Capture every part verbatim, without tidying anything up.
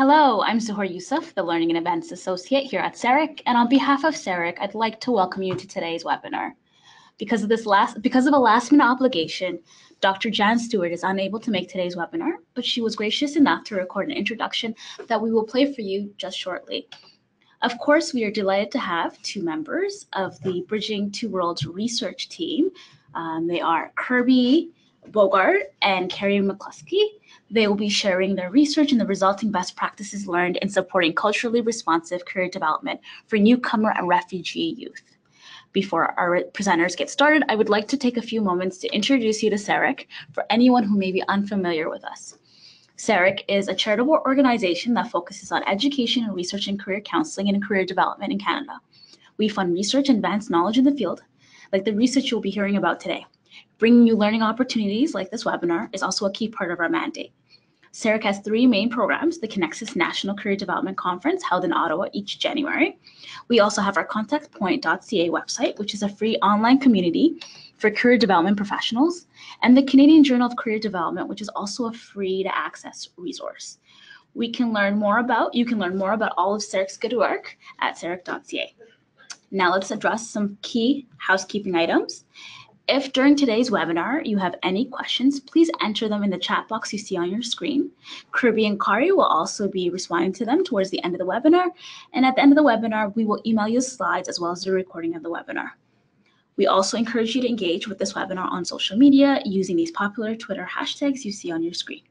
Hello, I'm Zuhur Yousaf, the Learning and Events Associate here at CERIC, and on behalf of CERIC, I'd like to welcome you to today's webinar. Because of, this last, because of a last-minute obligation, Doctor Jan Stewart is unable to make today's webinar, but she was gracious enough to record an introduction that we will play for you just shortly. Of course, we are delighted to have two members of the Bridging Two Worlds research team. Um, they are Kirby Borgardt and Kari McCluskey. They will be sharing their research and the resulting best practices learned in supporting culturally responsive career development for newcomer and refugee youth. Before our presenters get started, I would like to take a few moments to introduce you to CERIC for anyone who may be unfamiliar with us. CERIC is a charitable organization that focuses on education and research in career counseling and career development in Canada. We fund research and advanced knowledge in the field, like the research you'll be hearing about today. Bringing you learning opportunities like this webinar is also a key part of our mandate. CERIC has three main programs: the Connexus National Career Development Conference, held in Ottawa each January. We also have our contact point dot C A website, which is a free online community for career development professionals, and the Canadian Journal of Career Development, which is also a free to access resource. We can learn more about, you can learn more about all of CERIC's good work at CERIC dot C A. Now let's address some key housekeeping items. If during today's webinar you have any questions, please enter them in the chat box you see on your screen. Kirby and Kari will also be responding to them towards the end of the webinar. And at the end of the webinar, we will email you slides as well as the recording of the webinar. We also encourage you to engage with this webinar on social media using these popular Twitter hashtags you see on your screen.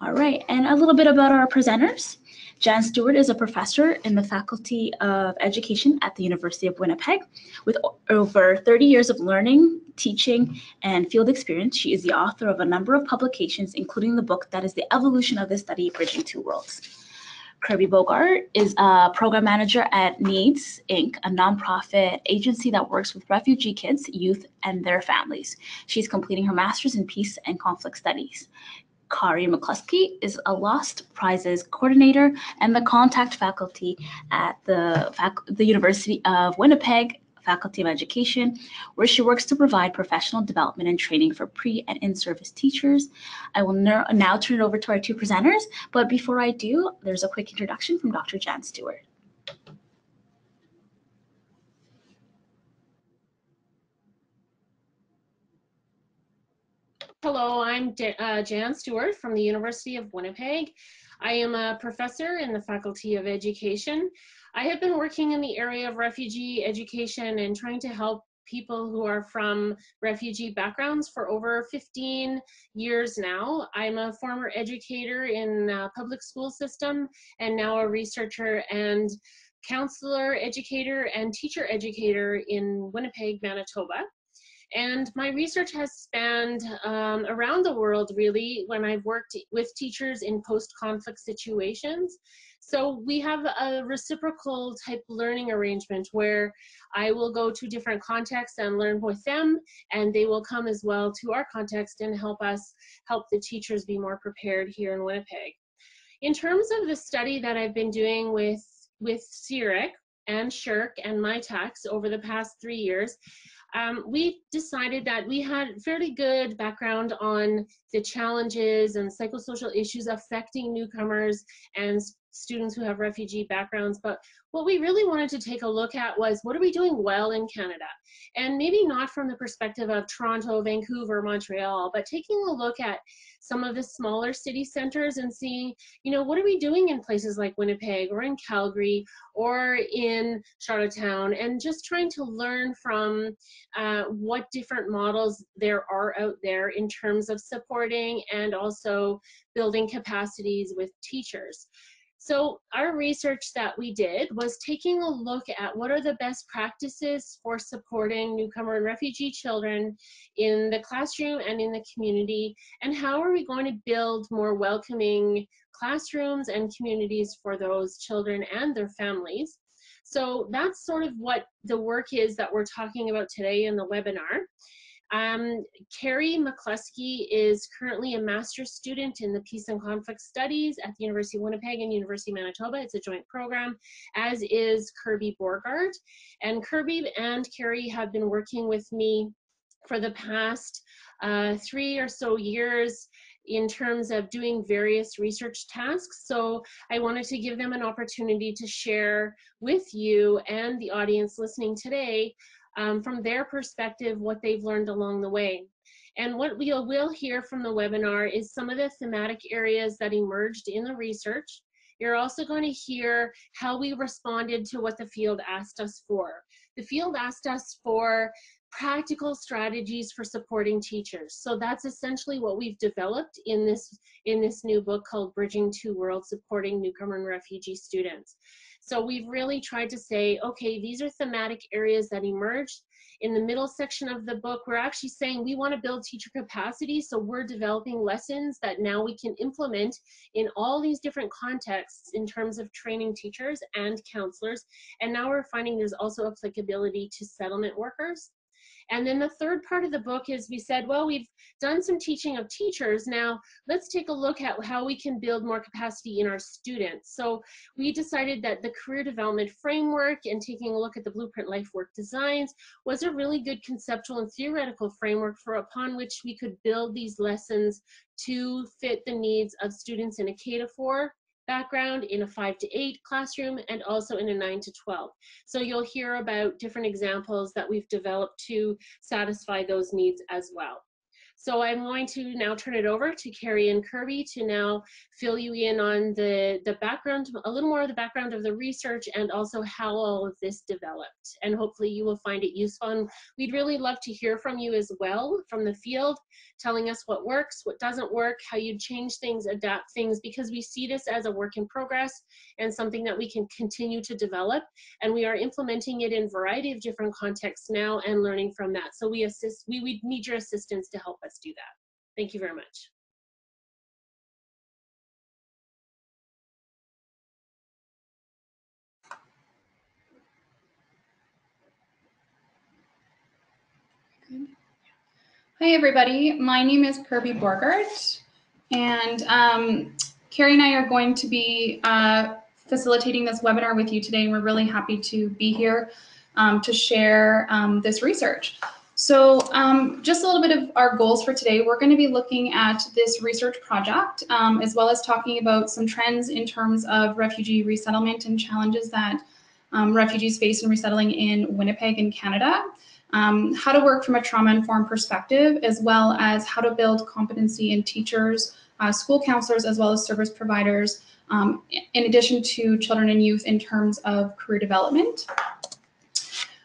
All right, and a little bit about our presenters. Jan Stewart is a professor in the Faculty of Education at the University of Winnipeg. With over thirty years of learning, teaching, and field experience, she is the author of a number of publications, including the book that is the evolution of this study, Bridging Two Worlds. Kirby Borgardt is a program manager at Needs Incorporated, a nonprofit agency that works with refugee kids, youth, and their families. She's completing her master's in peace and conflict studies. Kari McCluskey is a Lost Prizes coordinator and the contact faculty at the, fac the University of Winnipeg Faculty of Education, where she works to provide professional development and training for pre and in-service teachers. I will now turn it over to our two presenters, but before I do, there's a quick introduction from Doctor Jan Stewart. Hello, I'm uh, Jan Stewart from the University of Winnipeg. I am a professor in the Faculty of Education. I have been working in the area of refugee education and trying to help people who are from refugee backgrounds for over fifteen years now. I'm a former educator in the public school system and now a researcher and counselor, educator, and teacher educator in Winnipeg, Manitoba. And my research has spanned um, around the world, really, when I've worked with teachers in post-conflict situations. So we have a reciprocal type learning arrangement where I will go to different contexts and learn with them, and they will come as well to our context and help us help the teachers be more prepared here in Winnipeg. In terms of the study that I've been doing with, with CERIC and SHERC and Mitacs over the past three years, Um, we decided that we had fairly good background on the challenges and psychosocial issues affecting newcomers and students who have refugee backgrounds, but what we really wanted to take a look at was, what are we doing well in Canada? And maybe not from the perspective of Toronto, Vancouver, Montreal, but taking a look at some of the smaller city centers and seeing, you know, what are we doing in places like Winnipeg or in Calgary or in Charlottetown, and just trying to learn from uh, what different models there are out there in terms of supporting and also building capacities with teachers. So our research that we did was taking a look at what are the best practices for supporting newcomer and refugee children in the classroom and in the community, and how are we going to build more welcoming classrooms and communities for those children and their families. So that's sort of what the work is that we're talking about today in the webinar. Um, Kari McCluskey is currently a master's student in the Peace and Conflict Studies at the University of Winnipeg and University of Manitoba. It's a joint program, as is Kirby Borgardt. And Kirby and Kari have been working with me for the past uh, three or so years in terms of doing various research tasks. So I wanted to give them an opportunity to share with you and the audience listening today um, from their perspective what they've learned along the way. And what we will hear from the webinar is some of the thematic areas that emerged in the research. You're also going to hear how we responded to what the field asked us for. The field asked us for practical strategies for supporting teachers. So that's essentially what we've developed in this, in this new book called Bridging Two Worlds: Supporting Newcomer and Refugee Students. So we've really tried to say, okay, these are thematic areas that emerged. In the middle section of the book, we're actually saying we want to build teacher capacity, so we're developing lessons that now we can implement in all these different contexts in terms of training teachers and counselors. And now we're finding there's also applicability to settlement workers. And then the third part of the book is we said, well, we've done some teaching of teachers. Now let's take a look at how we can build more capacity in our students. So we decided that the career development framework and taking a look at the Blueprint Life Work Designs was a really good conceptual and theoretical framework for upon which we could build these lessons to fit the needs of students in a K to four background, in a five to eight classroom, and also in a nine to twelve. So you'll hear about different examples that we've developed to satisfy those needs as well. So I'm going to now turn it over to Kari and Kirby to now fill you in on the, the background, a little more of the background of the research and also how all of this developed. And hopefully you will find it useful. And we'd really love to hear from you as well from the field, telling us what works, what doesn't work, how you change things, adapt things, because we see this as a work in progress and something that we can continue to develop. And we are implementing it in a variety of different contexts now and learning from that. So we assist, we would need your assistance to help us do that. Thank you very much. Hi everybody, my name is Kirby Borgardt, and um, Kari and I are going to be uh, facilitating this webinar with you today, and we're really happy to be here um, to share um, this research. So um, just a little bit of our goals for today. We're going to be looking at this research project, um, as well as talking about some trends in terms of refugee resettlement and challenges that um, refugees face in resettling in Winnipeg and Canada, um, how to work from a trauma-informed perspective, as well as how to build competency in teachers, uh, school counselors, as well as service providers, um, in addition to children and youth in terms of career development.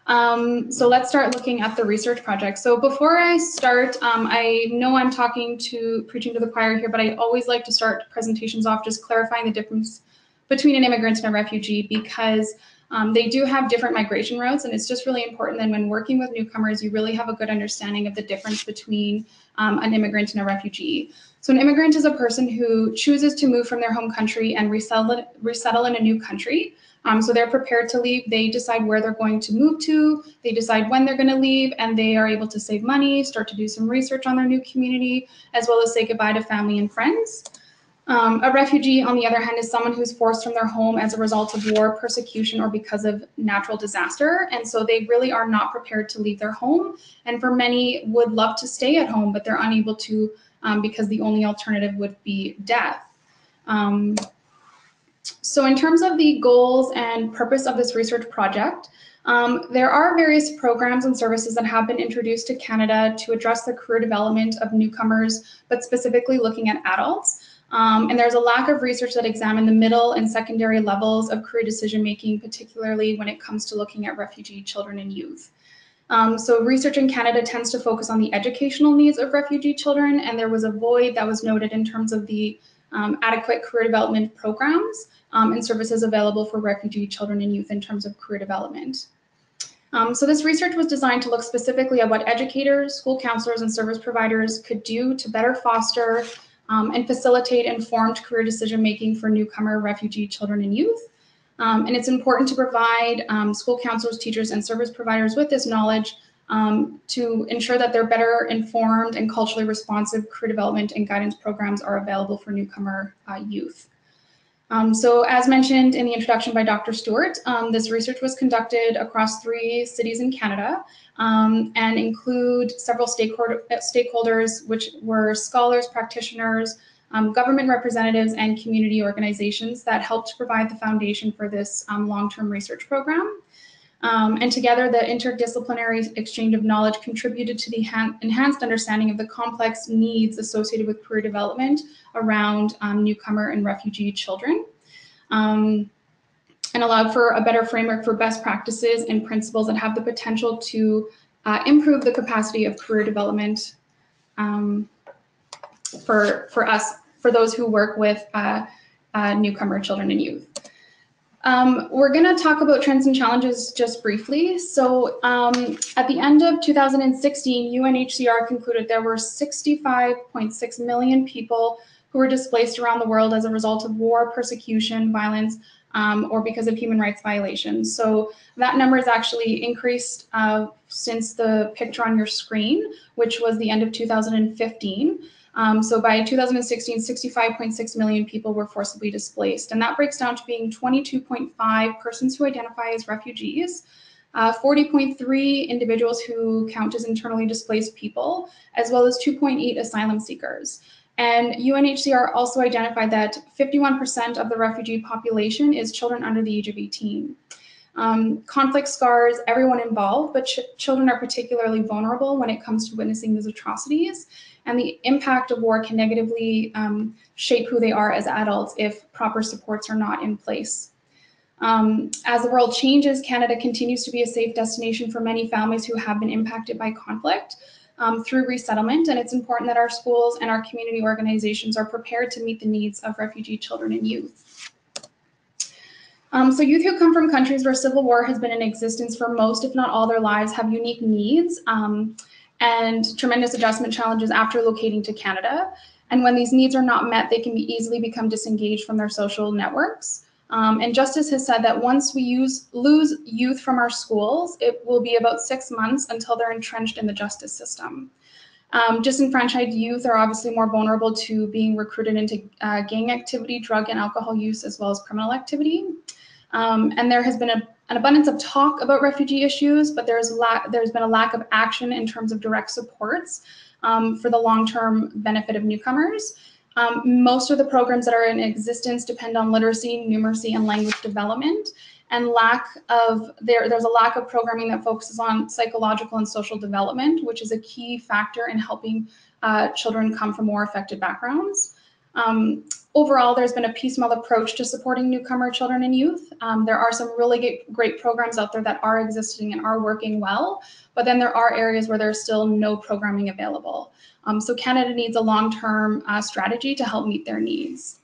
Um, so let's start looking at the research project. So before I start, um, I know I'm talking to, preaching to the choir here, but I always like to start presentations off just clarifying the difference between an immigrant and a refugee, because um, they do have different migration routes, and it's just really important that when working with newcomers, you really have a good understanding of the difference between um, an immigrant and a refugee. So an immigrant is a person who chooses to move from their home country and resettle, resettle in a new country. Um, so they're prepared to leave, they decide where they're going to move to, they decide when they're going to leave, and they are able to save money, start to do some research on their new community, as well as say goodbye to family and friends. Um, a refugee, on the other hand, is someone who's forced from their home as a result of war, persecution, or because of natural disaster. And so they really are not prepared to leave their home. And for many, would love to stay at home, but they're unable to um, because the only alternative would be death. Um, So in terms of the goals and purpose of this research project, um, there are various programs and services that have been introduced to Canada to address the career development of newcomers, but specifically looking at adults. Um, and there's a lack of research that examined the middle and secondary levels of career decision-making, particularly when it comes to looking at refugee children and youth. Um, so research in Canada tends to focus on the educational needs of refugee children, and there was a void that was noted in terms of the Um, adequate career development programs um, and services available for refugee children and youth in terms of career development. Um, so this research was designed to look specifically at what educators, school counselors, and service providers could do to better foster um, and facilitate informed career decision-making for newcomer refugee children and youth. Um, and it's important to provide um, school counselors, teachers, and service providers with this knowledge um, to ensure that they're better informed and culturally responsive career development and guidance programs are available for newcomer uh, youth. Um, so as mentioned in the introduction by Doctor Stewart, um, this research was conducted across three cities in Canada um, and include several stakeholder, stakeholders, which were scholars, practitioners, um, government representatives, and community organizations that helped provide the foundation for this um, long-term research program. Um, and together, the interdisciplinary exchange of knowledge contributed to the enhanced understanding of the complex needs associated with career development around um, newcomer and refugee children, um, and allowed for a better framework for best practices and principles that have the potential to uh, improve the capacity of career development um, for, for us, for those who work with uh, uh, newcomer children and youth. Um, we're going to talk about trends and challenges just briefly. So um, at the end of two thousand sixteen, U N H C R concluded there were sixty-five point six million people who were displaced around the world as a result of war, persecution, violence, um, or because of human rights violations. So that number has actually increased uh, since the picture on your screen, which was the end of two thousand fifteen. Um, so by two thousand sixteen, sixty-five point six million people were forcibly displaced. And that breaks down to being twenty-two point five persons who identify as refugees, uh, forty point three individuals who count as internally displaced people, as well as two point eight asylum seekers. And U N H C R also identified that fifty-one percent of the refugee population is children under the age of eighteen. Um, conflict scars everyone involved, but ch children are particularly vulnerable when it comes to witnessing these atrocities, and the impact of war can negatively um, shape who they are as adults if proper supports are not in place. Um, as the world changes, Canada continues to be a safe destination for many families who have been impacted by conflict um, through resettlement, and it's important that our schools and our community organizations are prepared to meet the needs of refugee children and youth. Um, so youth who come from countries where civil war has been in existence for most, if not all, their lives have unique needs um, and tremendous adjustment challenges after locating to Canada. And when these needs are not met, they can be easily become disengaged from their social networks. Um, and Justice has said that once we use, lose youth from our schools, it will be about six months until they're entrenched in the justice system. Um, disenfranchised youth are obviously more vulnerable to being recruited into uh, gang activity, drug and alcohol use, as well as criminal activity. Um, and there has been a, an abundance of talk about refugee issues, but there's, la there's been a lack of action in terms of direct supports um, for the long-term benefit of newcomers. Um, most of the programs that are in existence depend on literacy, numeracy, and language development, and lack of there, there's a lack of programming that focuses on psychological and social development, which is a key factor in helping uh, children come from more affected backgrounds. Um, overall, there's been a piecemeal approach to supporting newcomer children and youth. Um, there are some really great programs out there that are existing and are working well, but then there are areas where there's still no programming available. Um, so Canada needs a long-term uh, strategy to help meet their needs.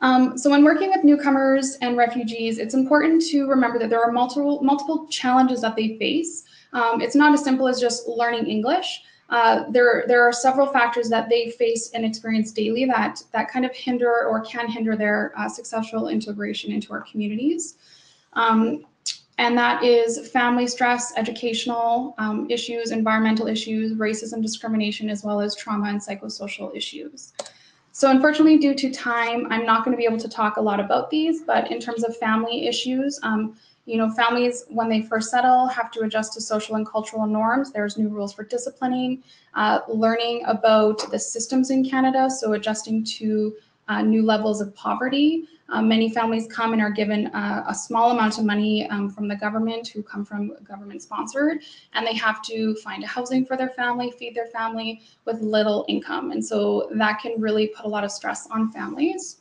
Um, so when working with newcomers and refugees, it's important to remember that there are multiple, multiple challenges that they face. Um, it's not as simple as just learning English. Uh, there, there are several factors that they face and experience daily that, that kind of hinder or can hinder their uh, successful integration into our communities. Um, and that is family stress, educational um, issues, environmental issues, racism, discrimination, as well as trauma and psychosocial issues. So unfortunately, due to time, I'm not going to be able to talk a lot about these, but in terms of family issues, um, you know, families, when they first settle, have to adjust to social and cultural norms. There's new rules for disciplining, uh, learning about the systems in Canada, so adjusting to uh, new levels of poverty. Uh, many families come and are given uh, a small amount of money um, from the government, who come from government sponsored, and they have to find a housing for their family, feed their family with little income. And so that can really put a lot of stress on families.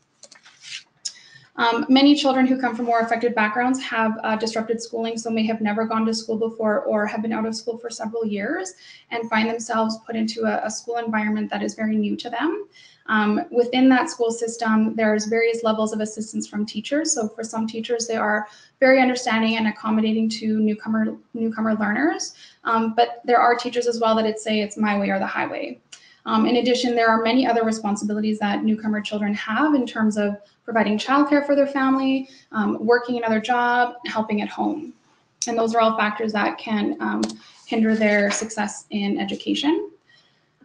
Um, many children who come from more affected backgrounds have uh, disrupted schooling, so may have never gone to school before or have been out of school for several years and find themselves put into a, a school environment that is very new to them. Um, within that school system, there's various levels of assistance from teachers. So for some teachers, they are very understanding and accommodating to newcomer, newcomer learners, um, but there are teachers as well that it's say it's my way or the highway. Um, in addition, there are many other responsibilities that newcomer children have in terms of providing childcare for their family, um, working another job, helping at home. And those are all factors that can um, hinder their success in education.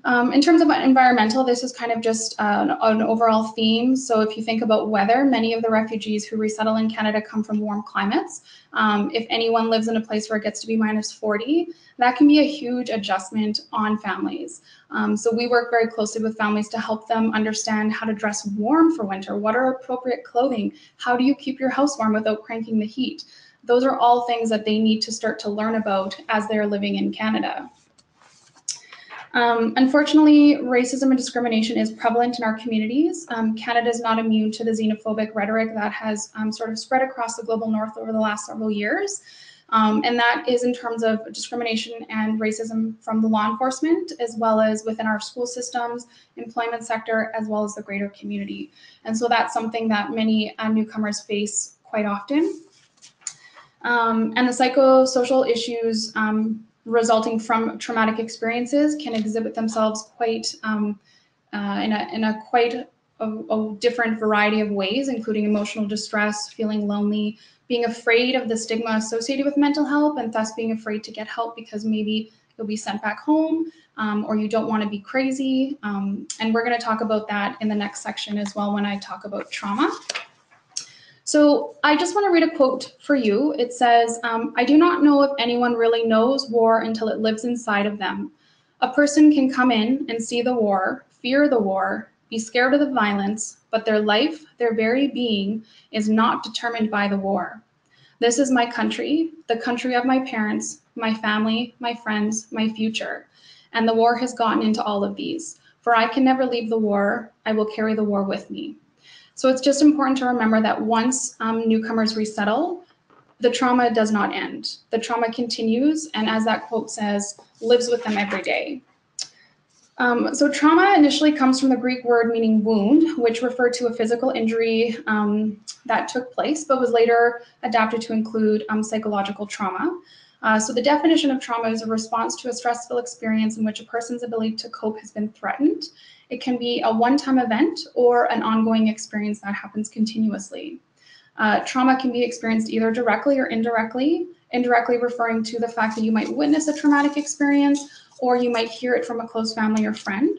Um, in terms of environmental, this is kind of just uh, an, an overall theme. So if you think about weather, many of the refugees who resettle in Canada come from warm climates. Um, if anyone lives in a place where it gets to be minus forty, that can be a huge adjustment on families. Um, so we work very closely with families to help them understand how to dress warm for winter. What are appropriate clothing? How do you keep your house warm without cranking the heat? Those are all things that they need to start to learn about as they're living in Canada. Um, unfortunately, racism and discrimination is prevalent in our communities. Um, Canada is not immune to the xenophobic rhetoric that has um, sort of spread across the global north over the last several years. Um, and that is in terms of discrimination and racism from the law enforcement, as well as within our school systems, employment sector, as well as the greater community. And so that's something that many uh, newcomers face quite often. Um, and the psychosocial issues um, resulting from traumatic experiences can exhibit themselves quite um, uh, in, a, in a quite a, a different variety of ways, including emotional distress, feeling lonely, being afraid of the stigma associated with mental health, and thus being afraid to get help because maybe you'll be sent back home um, or you don't want to be crazy. Um, and we're going to talk about that in the next section as well when I talk about trauma. So I just want to read a quote for you. It says, um, I do not know if anyone really knows war until it lives inside of them. A person can come in and see the war, fear the war, be scared of the violence, but their life, their very being, is not determined by the war. This is my country, the country of my parents, my family, my friends, my future. And the war has gotten into all of these. For I can never leave the war. I will carry the war with me. So it's just important to remember that once um, newcomers resettle, the trauma does not end. The trauma continues, and as that quote says, lives with them every day. Um, so trauma initially comes from the Greek word meaning wound, which referred to a physical injury um, that took place, but was later adapted to include um, psychological trauma. Uh, so the definition of trauma is a response to a stressful experience in which a person's ability to cope has been threatened. It can be a one-time event or an ongoing experience that happens continuously. Uh, trauma can be experienced either directly or indirectly, indirectly referring to the fact that you might witness a traumatic experience or you might hear it from a close family or friend.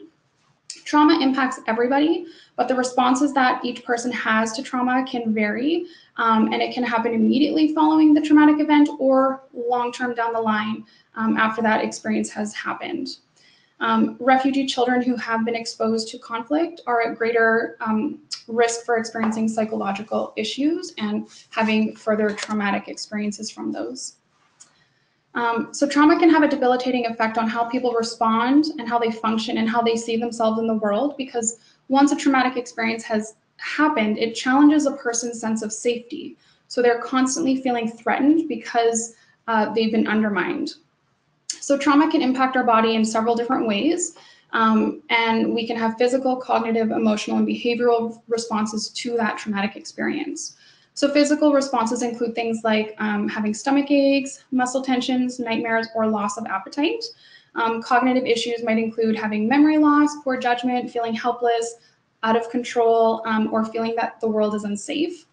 Trauma impacts everybody, but the responses that each person has to trauma can vary, um, and it can happen immediately following the traumatic event or long-term down the line um, after that experience has happened. Um, refugee children who have been exposed to conflict are at greater um, risk for experiencing psychological issues and having further traumatic experiences from those. Um, so trauma can have a debilitating effect on how people respond and how they function and how they see themselves in the world, because once a traumatic experience has happened, it challenges a person's sense of safety. So they're constantly feeling threatened because uh, they've been undermined. So trauma can impact our body in several different ways, um, and we can have physical, cognitive, emotional, and behavioral responses to that traumatic experience. So physical responses include things like um, having stomach aches, muscle tensions, nightmares, or loss of appetite. Um, cognitive issues might include having memory loss, poor judgment, feeling helpless, out of control, um, or feeling that the world is unsafe.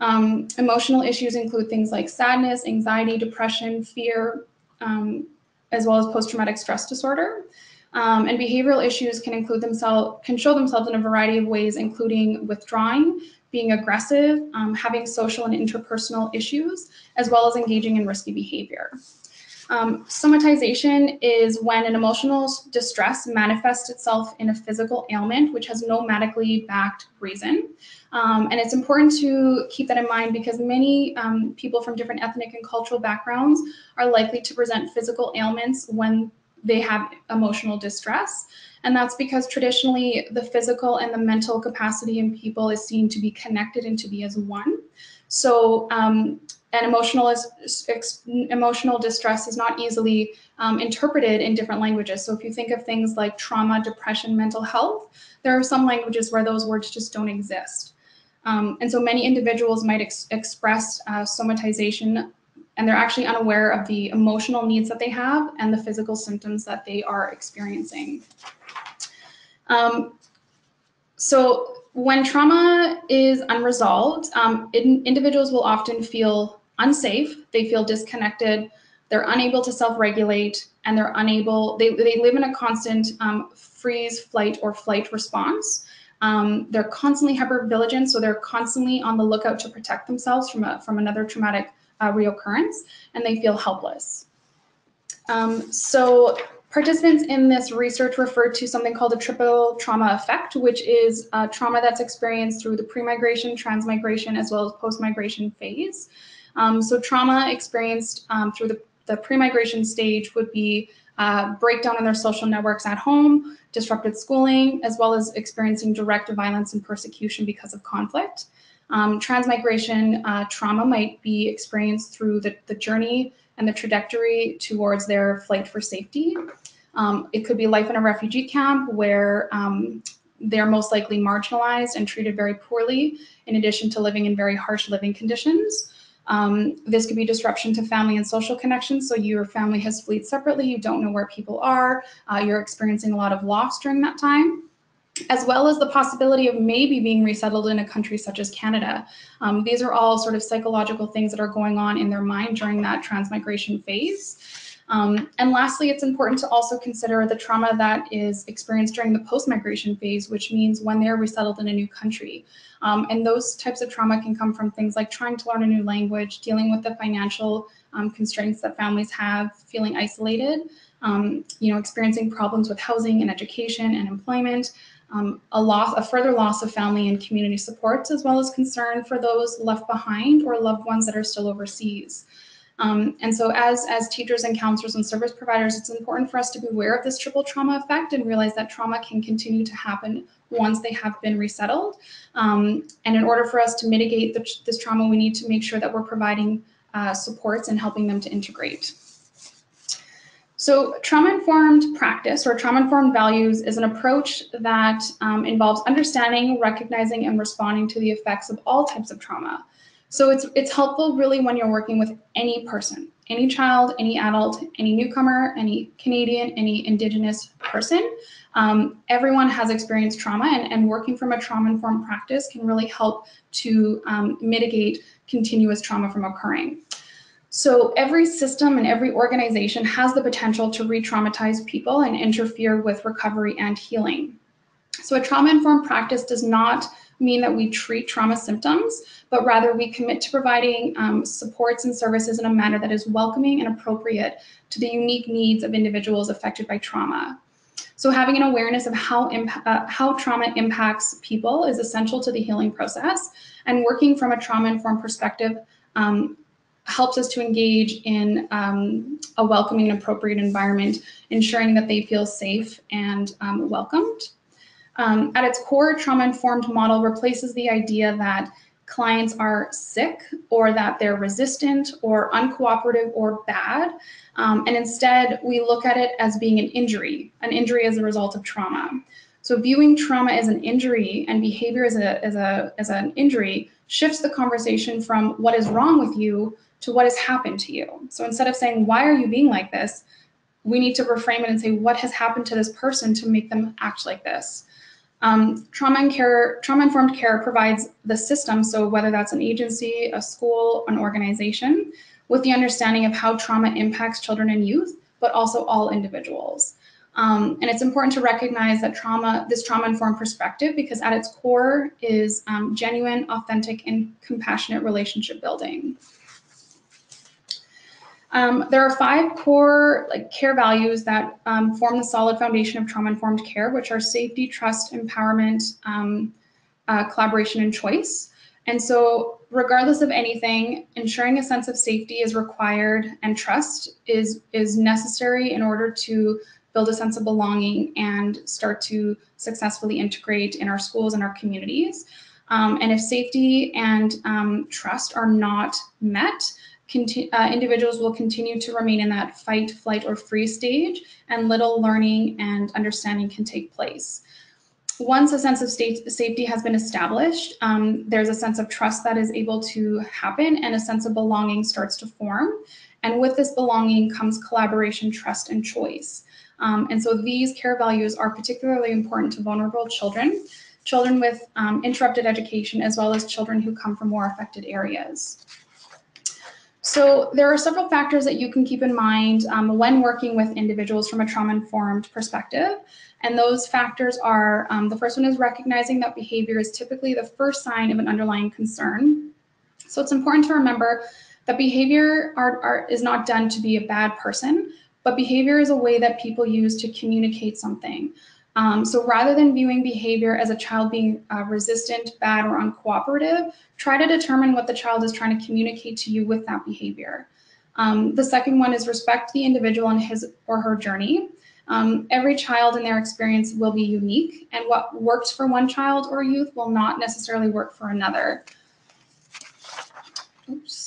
Um, emotional issues include things like sadness, anxiety, depression, fear, um, as well as post-traumatic stress disorder. Um, and behavioral issues can include themselves, can show themselves in a variety of ways, including withdrawing, being aggressive, um, having social and interpersonal issues, as well as engaging in risky behavior. Um, somatization is when an emotional distress manifests itself in a physical ailment, which has no medically backed reason. Um, and it's important to keep that in mind because many um, people from different ethnic and cultural backgrounds are likely to present physical ailments when they have emotional distress. And that's because traditionally the physical and the mental capacity in people is seen to be connected and to be as one. So um, and emotional, is, ex, emotional distress is not easily um, interpreted in different languages. So if you think of things like trauma, depression, mental health, there are some languages where those words just don't exist. Um, and so many individuals might ex express uh, somatization, and they're actually unaware of the emotional needs that they have and the physical symptoms that they are experiencing. Um, so when trauma is unresolved, um, in, individuals will often feel unsafe, they feel disconnected, They're unable to self-regulate, and they're unable, they, they live in a constant um, freeze, flight, or flight response. Um, they're constantly hypervigilant, so they're constantly on the lookout to protect themselves from, a, from another traumatic uh, reoccurrence, and they feel helpless. Um, so participants in this research referred to something called a triple trauma effect, which is uh, trauma that's experienced through the pre-migration, transmigration, as well as post-migration phase. Um, so trauma experienced um, through the, the pre-migration stage would be uh, breakdown in their social networks at home, disrupted schooling, as well as experiencing direct violence and persecution because of conflict. Um, transmigration uh, trauma might be experienced through the, the journey and the trajectory towards their flight for safety. Um, it could be life in a refugee camp where um, they're most likely marginalized and treated very poorly, in addition to living in very harsh living conditions. Um, this could be disruption to family and social connections. So your family has fled separately, you don't know where people are, uh, you're experiencing a lot of loss during that time, as well as the possibility of maybe being resettled in a country such as Canada. Um, these are all sort of psychological things that are going on in their mind during that transmigration phase. Um, and lastly, it's important to also consider the trauma that is experienced during the post-migration phase, which means when they're resettled in a new country. Um, and those types of trauma can come from things like trying to learn a new language, dealing with the financial um, constraints that families have, feeling isolated, um, you know, experiencing problems with housing and education and employment, um, a loss, a further loss of family and community supports, as well as concern for those left behind or loved ones that are still overseas. Um, and so as, as teachers and counselors and service providers, it's important for us to be aware of this triple trauma effect and realize that trauma can continue to happen once they have been resettled. Um, and in order for us to mitigate the, this trauma, we need to make sure that we're providing uh, supports and helping them to integrate. So trauma-informed practice or trauma-informed values is an approach that um, involves understanding, recognizing, and responding to the effects of all types of trauma. So it's, it's helpful really when you're working with any person, any child, any adult, any newcomer, any Canadian, any Indigenous person. Um, everyone has experienced trauma, and, and working from a trauma-informed practice can really help to um, mitigate continuous trauma from occurring. So every system and every organization has the potential to re-traumatize people and interfere with recovery and healing. So a trauma-informed practice does not mean that we treat trauma symptoms, but rather we commit to providing um, supports and services in a manner that is welcoming and appropriate to the unique needs of individuals affected by trauma. So having an awareness of how, uh, how trauma impacts people is essential to the healing process, and working from a trauma-informed perspective um, helps us to engage in um, a welcoming and appropriate environment, ensuring that they feel safe and um, welcomed. Um, at its core, trauma-informed model replaces the idea that clients are sick or that they're resistant or uncooperative or bad. Um, and instead, we look at it as being an injury, an injury as a result of trauma. So viewing trauma as an injury and behavior as, a, as, a, as an injury shifts the conversation from what is wrong with you to what has happened to you. So instead of saying, why are you being like this? We need to reframe it and say, what has happened to this person to make them act like this? Um, trauma and care, trauma-informed care provides the system, so whether that's an agency, a school, an organization, with the understanding of how trauma impacts children and youth, but also all individuals. Um, and it's important to recognize that trauma, this trauma-informed perspective, because at its core is um, genuine, authentic, and compassionate relationship building. Um, there are five core like care values that um, form the solid foundation of trauma-informed care, which are safety, trust, empowerment, um, uh, collaboration, and choice. And so regardless of anything, ensuring a sense of safety is required, and trust is, is necessary in order to build a sense of belonging and start to successfully integrate in our schools and our communities. Um, and if safety and um, trust are not met, Conti uh, individuals will continue to remain in that fight, flight, or freeze stage, and little learning and understanding can take place. Once a sense of state safety has been established, um, there's a sense of trust that is able to happen, and a sense of belonging starts to form. And with this belonging comes collaboration, trust, and choice. Um, and so these care values are particularly important to vulnerable children, children with um, interrupted education, as well as children who come from more affected areas. So there are several factors that you can keep in mind um, when working with individuals from a trauma-informed perspective. And those factors are, um, the first one is recognizing that behavior is typically the first sign of an underlying concern. So it's important to remember that behavior are, are, is not done to be a bad person, but behavior is a way that people use to communicate something. Um, so rather than viewing behavior as a child being uh, resistant, bad, or uncooperative, try to determine what the child is trying to communicate to you with that behavior. Um, the second one is respect the individual and his or her journey. Um, every child in their experience will be unique, and what works for one child or youth will not necessarily work for another. Oops.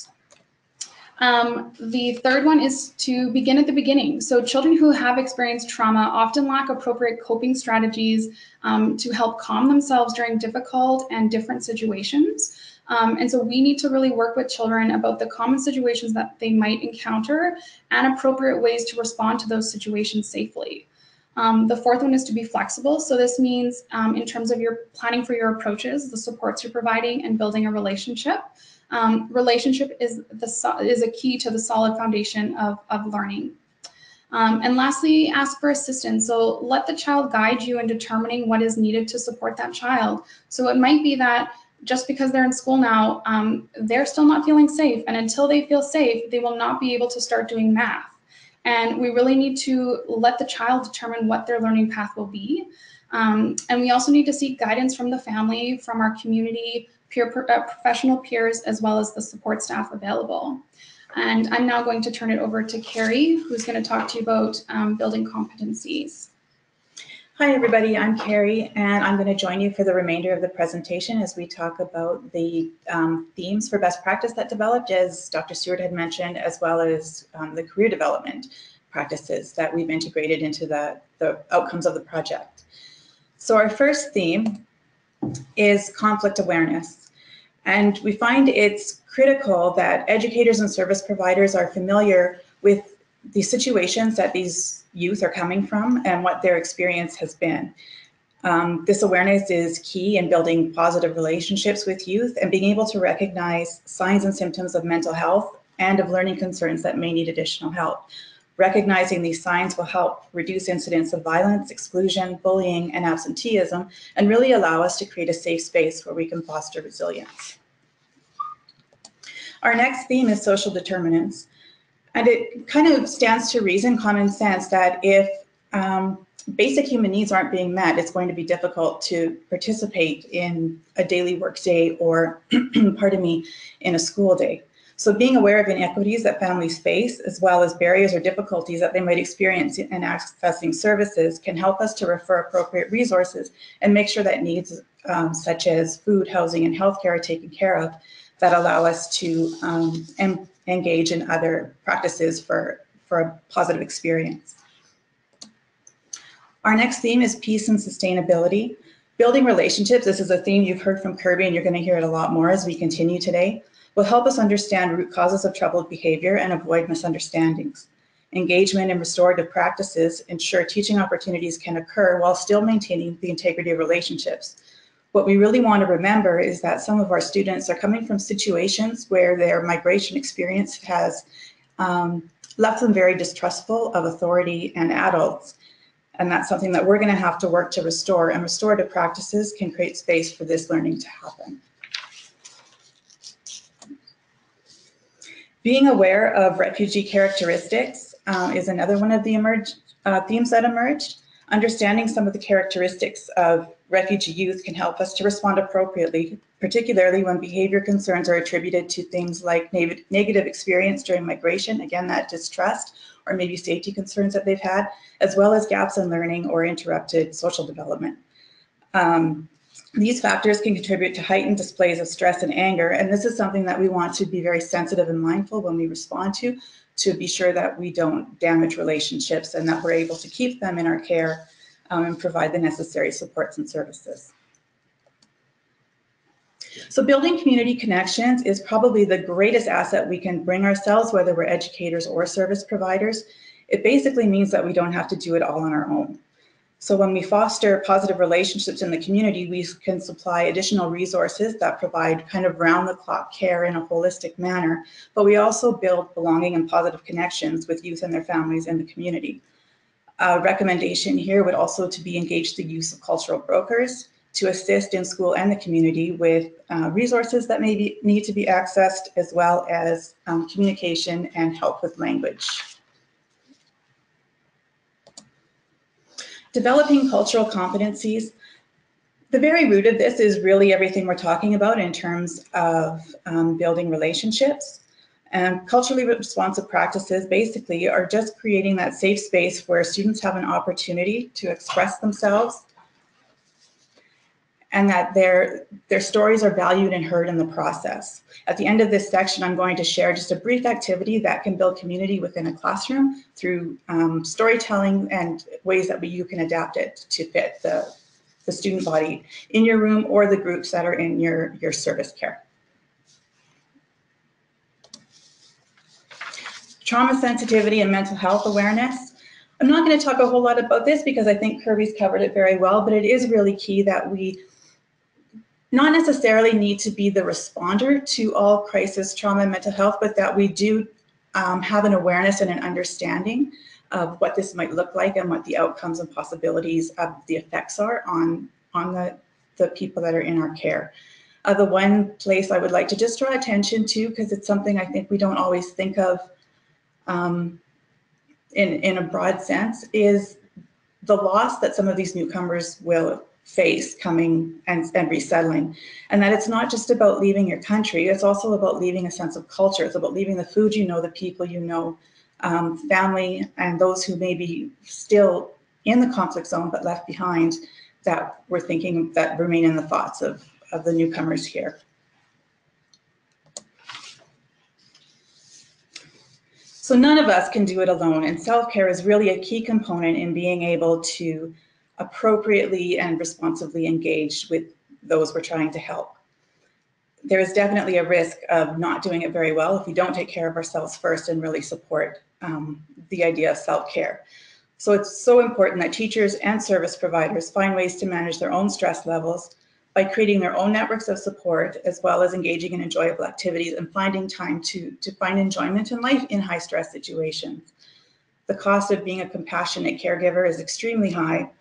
Um, the third one is to begin at the beginning. So children who have experienced trauma often lack appropriate coping strategies um, to help calm themselves during difficult and different situations. Um, and so we need to really work with children about the common situations that they might encounter and appropriate ways to respond to those situations safely. Um, the fourth one is to be flexible. So this means um, in terms of your planning for your approaches, the supports you're providing, and building a relationship. Um, relationship is, the, is a key to the solid foundation of, of learning. Um, and lastly, ask for assistance. So let the child guide you in determining what is needed to support that child. So it might be that just because they're in school now, um, they're still not feeling safe. And until they feel safe, they will not be able to start doing math. And we really need to let the child determine what their learning path will be. Um, and we also need to seek guidance from the family, from our community, peer, uh, professional peers, as well as the support staff available. And I'm now going to turn it over to Kari, who's going to talk to you about um, building competencies. Hi, everybody. I'm Kari, and I'm going to join you for the remainder of the presentation as we talk about the um, themes for best practice that developed, as Doctor Stewart had mentioned, as well as um, the career development practices that we've integrated into the, the outcomes of the project. So our first theme is conflict awareness. And we find it's critical that educators and service providers are familiar with the situations that these youth are coming from and what their experience has been. Um, this awareness is key in building positive relationships with youth and being able to recognize signs and symptoms of mental health and of learning concerns that may need additional help. Recognizing these signs will help reduce incidents of violence, exclusion, bullying, and absenteeism, and really allow us to create a safe space where we can foster resilience. Our next theme is social determinants. And it kind of stands to reason, common sense, that if um, basic human needs aren't being met, it's going to be difficult to participate in a daily work day or, pardon me, in a school day. So being aware of inequities that families face, as well as barriers or difficulties that they might experience in accessing services, can help us to refer appropriate resources and make sure that needs um, such as food, housing, and healthcare are taken care of, that allow us to um, em engage in other practices for, for a positive experience. Our next theme is peace and sustainability. Building relationships, this is a theme you've heard from Kirby, and you're going to hear it a lot more as we continue today, will help us understand root causes of troubled behavior and avoid misunderstandings. Engagement and restorative practices ensure teaching opportunities can occur while still maintaining the integrity of relationships. What we really want to remember is that some of our students are coming from situations where their migration experience has um, left them very distrustful of authority and adults. And that's something that we're going to have to work to restore, and restorative practices can create space for this learning to happen. Being aware of refugee characteristics um, is another one of the emerged, uh, themes that emerged. Understanding some of the characteristics of refugee youth can help us to respond appropriately, particularly when behavior concerns are attributed to things like ne negative experience during migration, again, that distrust, or maybe safety concerns that they've had, as well as gaps in learning or interrupted social development. Um, These factors can contribute to heightened displays of stress and anger, and this is something that we want to be very sensitive and mindful when we respond to, to be sure that we don't damage relationships and that we're able to keep them in our care um, and provide the necessary supports and services. So building community connections is probably the greatest asset we can bring ourselves, whether we're educators or service providers. It basically means that we don't have to do it all on our own. So when we foster positive relationships in the community, we can supply additional resources that provide kind of round-the-clock care in a holistic manner, but we also build belonging and positive connections with youth and their families in the community. A recommendation here would also to be engage the use of cultural brokers to assist in school and the community with uh, resources that may be, need to be accessed, as well as um, communication and help with language. Developing cultural competencies. The very root of this is really everything we're talking about in terms of um, building relationships. And culturally responsive practices basically are just creating that safe space where students have an opportunity to express themselves and that their, their stories are valued and heard in the process. At the end of this section, I'm going to share just a brief activity that can build community within a classroom through um, storytelling and ways that we, you can adapt it to fit the, the student body in your room or the groups that are in your, your service care. Trauma sensitivity and mental health awareness. I'm not going to talk a whole lot about this because I think Kirby's covered it very well, but it is really key that we not necessarily need to be the responder to all crisis, trauma, and mental health, but that we do um, have an awareness and an understanding of what this might look like and what the outcomes and possibilities of the effects are on, on the, the people that are in our care. Uh, the one place I would like to just draw attention to, because it's something I think we don't always think of um, in, in a broad sense, is the loss that some of these newcomers will face coming and, and resettling. And that it's not just about leaving your country, it's also about leaving a sense of culture. It's about leaving the food you know, the people you know, um, family, and those who may be still in the conflict zone but left behind, that we're thinking, that remain in the thoughts of, of the newcomers here. So none of us can do it alone, and self-care is really a key component in being able to appropriately and responsively engage with those we're trying to help. There is definitely a risk of not doing it very well if we don't take care of ourselves first and really support um, the idea of self-care. So it's so important that teachers and service providers find ways to manage their own stress levels by creating their own networks of support, as well as engaging in enjoyable activities and finding time to, to find enjoyment in life in high stress situations. The cost of being a compassionate caregiver is extremely high.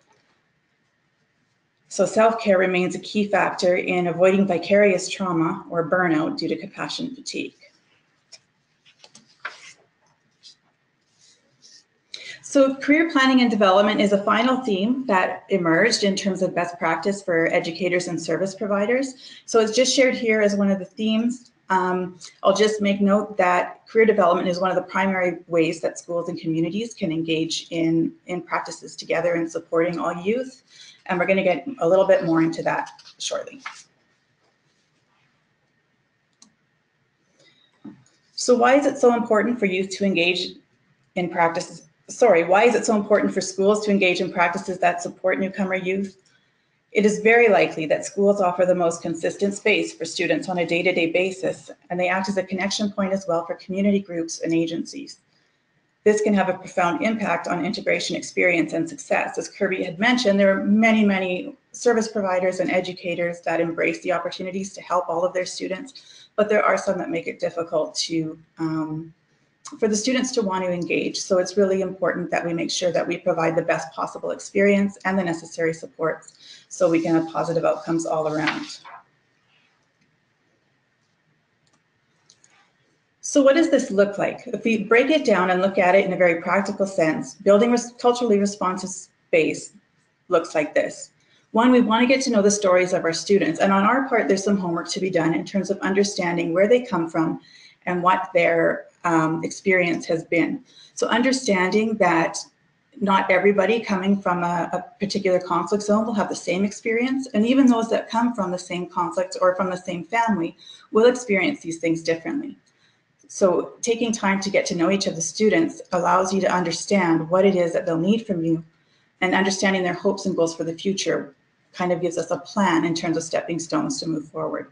So self-care remains a key factor in avoiding vicarious trauma or burnout due to compassion fatigue. So career planning and development is a final theme that emerged in terms of best practice for educators and service providers. So it's just shared here as one of the themes. Um, I'll just make note that career development is one of the primary ways that schools and communities can engage in, in practices together in supporting all youth. And we're going to get a little bit more into that shortly. So why is it so important for youth to engage in practices? Sorry, why is it so important for schools to engage in practices that support newcomer youth? It is very likely that schools offer the most consistent space for students on a day-to-day basis, and they act as a connection point as well for community groups and agencies. This can have a profound impact on integration experience and success. As Kirby had mentioned, there are many, many service providers and educators that embrace the opportunities to help all of their students, but there are some that make it difficult to um, for the students to want to engage. So it's really important that we make sure that we provide the best possible experience and the necessary supports so we can have positive outcomes all around. So what does this look like? If we break it down and look at it in a very practical sense, building a culturally responsive space looks like this. One, we want to get to know the stories of our students. And on our part, there's some homework to be done in terms of understanding where they come from and what their Um, experience has been. So understanding that not everybody coming from a, a particular conflict zone will have the same experience, and even those that come from the same conflict or from the same family will experience these things differently. So taking time to get to know each of the students allows you to understand what it is that they'll need from you, and understanding their hopes and goals for the future kind of gives us a plan in terms of stepping stones to move forward.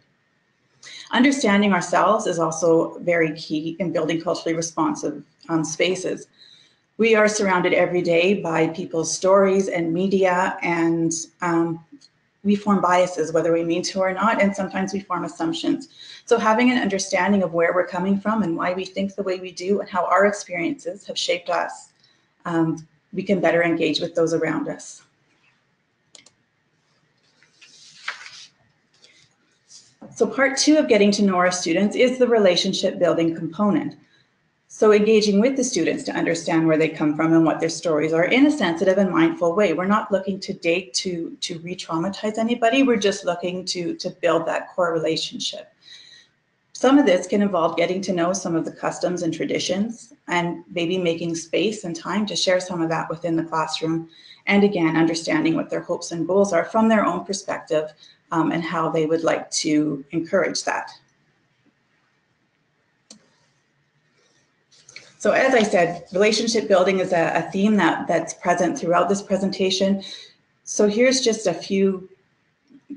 Understanding ourselves is also very key in building culturally responsive um, spaces. we are surrounded every day by people's stories and media, and um, we form biases, whether we mean to or not, and sometimes we form assumptions. So having an understanding of where we're coming from and why we think the way we do and how our experiences have shaped us, um, we can better engage with those around us. So part two of getting to know our students is the relationship building component. So engaging with the students to understand where they come from and what their stories are in a sensitive and mindful way. We're not looking to date to, to re-traumatize anybody. We're just looking to, to build that core relationship. Some of this can involve getting to know some of the customs and traditions and maybe making space and time to share some of that within the classroom. And again, understanding what their hopes and goals are from their own perspective, Um, and how they would like to encourage that. So as I said, relationship building is a, a theme that, that's present throughout this presentation. So here's just a few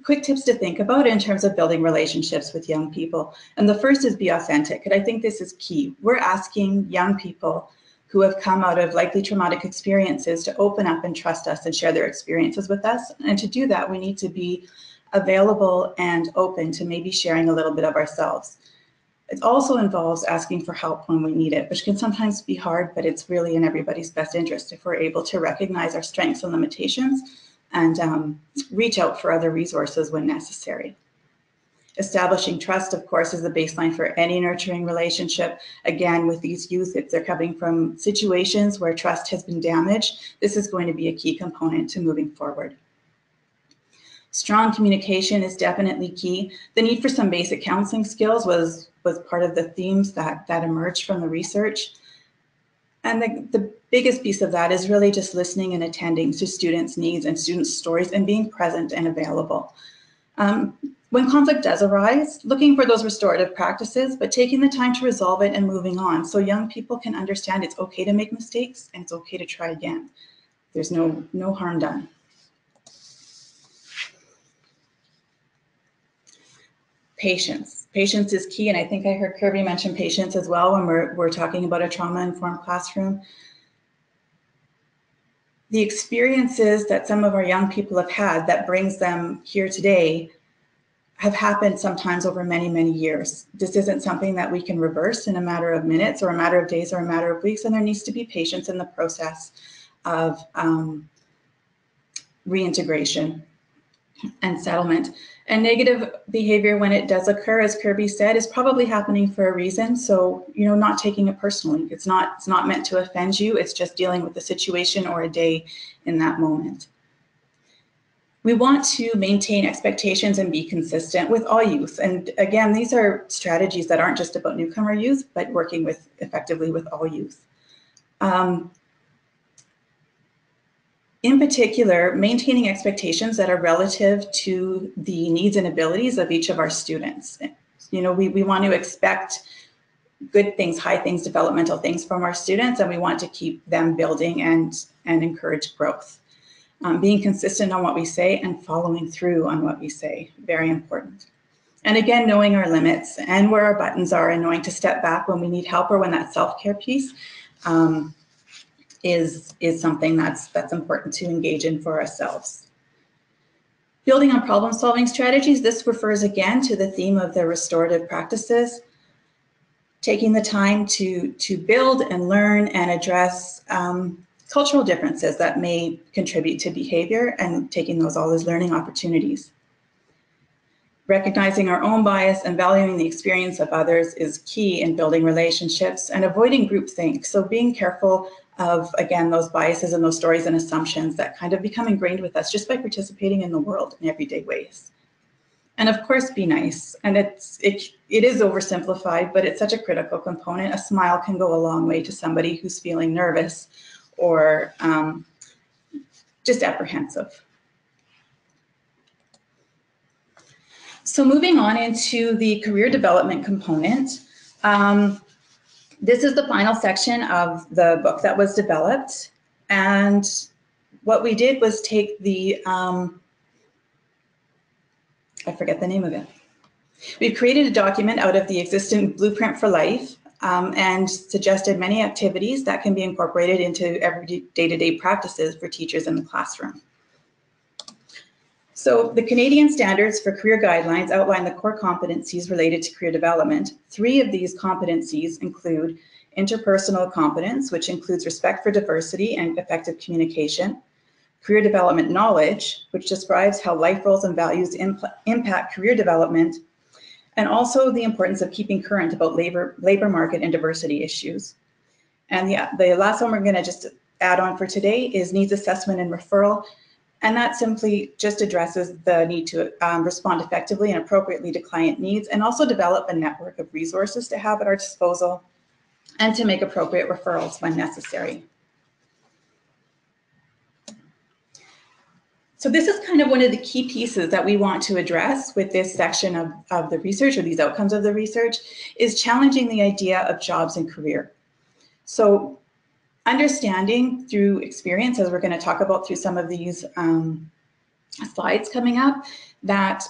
quick tips to think about in terms of building relationships with young people. And the first is be authentic, and I think this is key. We're asking young people who have come out of likely traumatic experiences to open up and trust us and share their experiences with us. And to do that, we need to be available and open to maybe sharing a little bit of ourselves. It also involves asking for help when we need it, which can sometimes be hard, but it's really in everybody's best interest if we're able to recognize our strengths and limitations and um, reach out for other resources when necessary. Establishing trust, of course, is the baseline for any nurturing relationship. Again, with these youth, if they're coming from situations where trust has been damaged, this is going to be a key component to moving forward. Strong communication is definitely key. The need for some basic counseling skills was, was part of the themes that, that emerged from the research. And the, the biggest piece of that is really just listening and attending to students' needs and students' stories and being present and available. Um, when conflict does arise, looking for those restorative practices, but taking the time to resolve it and moving on so young people can understand it's okay to make mistakes and it's okay to try again. There's no, no harm done. Patience. Patience is key, and I think I heard Kirby mention patience as well when we're, we're talking about a trauma-informed classroom. The experiences that some of our young people have had that brings them here today have happened sometimes over many, many years. This isn't something that we can reverse in a matter of minutes or a matter of days or a matter of weeks, and there needs to be patience in the process of um, reintegration and settlement. And negative behavior, when it does occur, as Kirby said, is probably happening for a reason. So, you know, not taking it personally. It's not, it's not meant to offend you. It's just dealing with the situation or a day in that moment. We want to maintain expectations and be consistent with all youth. And again, these are strategies that aren't just about newcomer youth, but working with effectively with all youth. Um, In particular, maintaining expectations that are relative to the needs and abilities of each of our students. You know, we, we want to expect good things, high things, developmental things from our students, and we want to keep them building and, and encourage growth. Um, being consistent on what we say and following through on what we say, very important. And again, knowing our limits and where our buttons are and knowing to step back when we need help or when that self-care piece um, is is something that's that's important to engage in for ourselves. Building on problem solving strategies, this refers again to the theme of the restorative practices, taking the time to to build and learn and address um, cultural differences that may contribute to behavior and taking those all as learning opportunities. Recognizing our own bias and valuing the experience of others is key in building relationships, and avoiding groupthink. So being careful of, again, those biases and those stories and assumptions that kind of become ingrained with us just by participating in the world in everyday ways. And of course, be nice. And it's, it, it is oversimplified, but it's such a critical component. A smile can go a long way to somebody who's feeling nervous or um, just apprehensive. So moving on into the career development component, um, this is the final section of the book that was developed. And what we did was take the, um, I forget the name of it. We've created a document out of the existing Blueprint for Life um, and suggested many activities that can be incorporated into everyday day-to-day practices for teachers in the classroom. So the Canadian Standards for Career Guidelines outline the core competencies related to career development. Three of these competencies include interpersonal competence, which includes respect for diversity and effective communication; career development knowledge, which describes how life roles and values imp impact career development, and also the importance of keeping current about labor, labor market and diversity issues. And the, the last one we're going to just add on for today is needs assessment and referral. And that simply just addresses the need to um, respond effectively and appropriately to client needs, and also develop a network of resources to have at our disposal and to make appropriate referrals when necessary. So this is kind of one of the key pieces that we want to address with this section of, of the research, or these outcomes of the research, is challenging the idea of jobs and career. So understanding through experience, as we're going to talk about through some of these um, slides coming up, that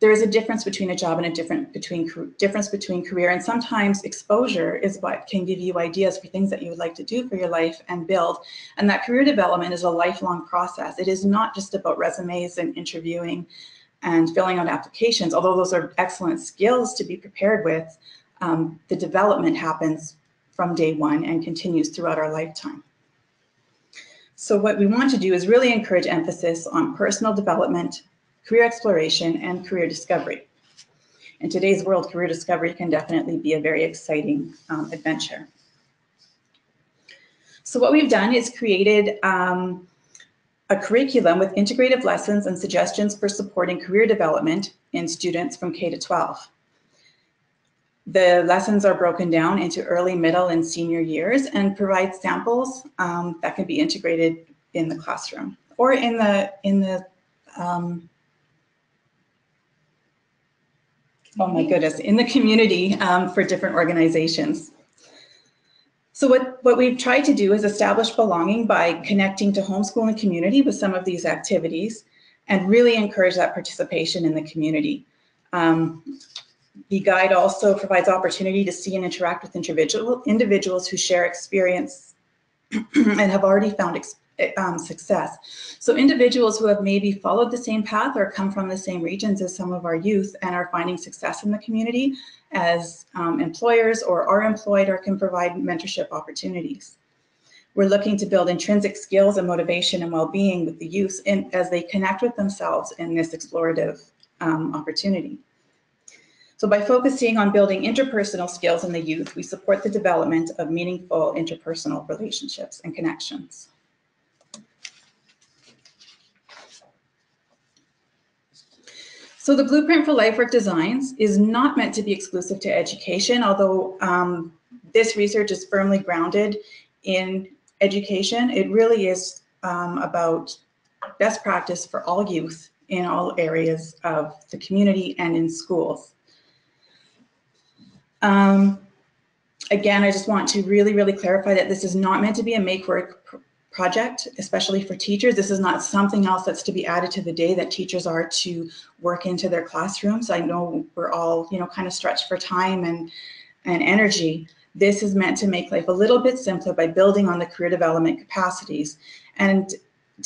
there is a difference between a job and a different between difference between career, and sometimes exposure is what can give you ideas for things that you would like to do for your life and build. And that career development is a lifelong process. It is not just about resumes and interviewing and filling out applications, although those are excellent skills to be prepared with. Um, the development happens from day one and continues throughout our lifetime. So what we want to do is really encourage emphasis on personal development, career exploration, and career discovery. In today's world, career discovery can definitely be a very exciting um, adventure. So what we've done is created um, a curriculum with integrative lessons and suggestions for supporting career development in students from K to twelve. The lessons are broken down into early, middle, and senior years, and provide samples um, that can be integrated in the classroom or in the in the um, oh my goodness, in the community um, for different organizations. So what, what we've tried to do is establish belonging by connecting to homeschool and community with some of these activities, and really encourage that participation in the community. Um, The guide also provides opportunity to see and interact with individual individuals who share experience and have already found ex um, success. So individuals who have maybe followed the same path or come from the same regions as some of our youth and are finding success in the community as um, employers, or are employed, or can provide mentorship opportunities. We're looking to build intrinsic skills and motivation and well-being with the youth in, as they connect with themselves in this explorative um, opportunity. So by focusing on building interpersonal skills in the youth, we support the development of meaningful interpersonal relationships and connections. So the Blueprint for Life Work Designs is not meant to be exclusive to education, although um, this research is firmly grounded in education. It really is um, about best practice for all youth in all areas of the community and in schools. Um, again, I just want to really, really clarify that this is not meant to be a make work pr project, especially for teachers. This is not something else that's to be added to the day that teachers are to work into their classrooms. I know we're all, you know, kind of stretched for time and, and energy. This is meant to make life a little bit simpler by building on the career development capacities, and